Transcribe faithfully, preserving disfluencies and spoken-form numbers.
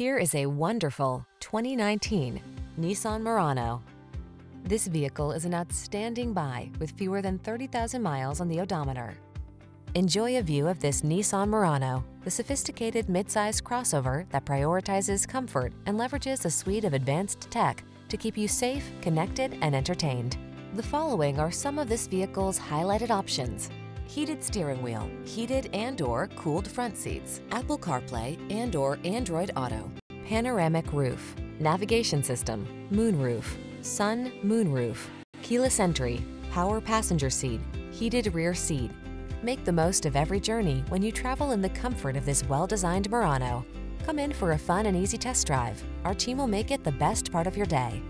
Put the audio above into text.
Here is a wonderful twenty nineteen Nissan Murano. This vehicle is an outstanding buy with fewer than thirty thousand miles on the odometer. Enjoy a view of this Nissan Murano, the sophisticated midsize crossover that prioritizes comfort and leverages a suite of advanced tech to keep you safe, connected, and entertained. The following are some of this vehicle's highlighted options: heated steering wheel, heated and/or cooled front seats, Apple CarPlay and/or Android Auto, panoramic roof, navigation system, moonroof, sun moonroof, keyless entry, power passenger seat, heated rear seat. Make the most of every journey when you travel in the comfort of this well-designed Murano. Come in for a fun and easy test drive. Our team will make it the best part of your day.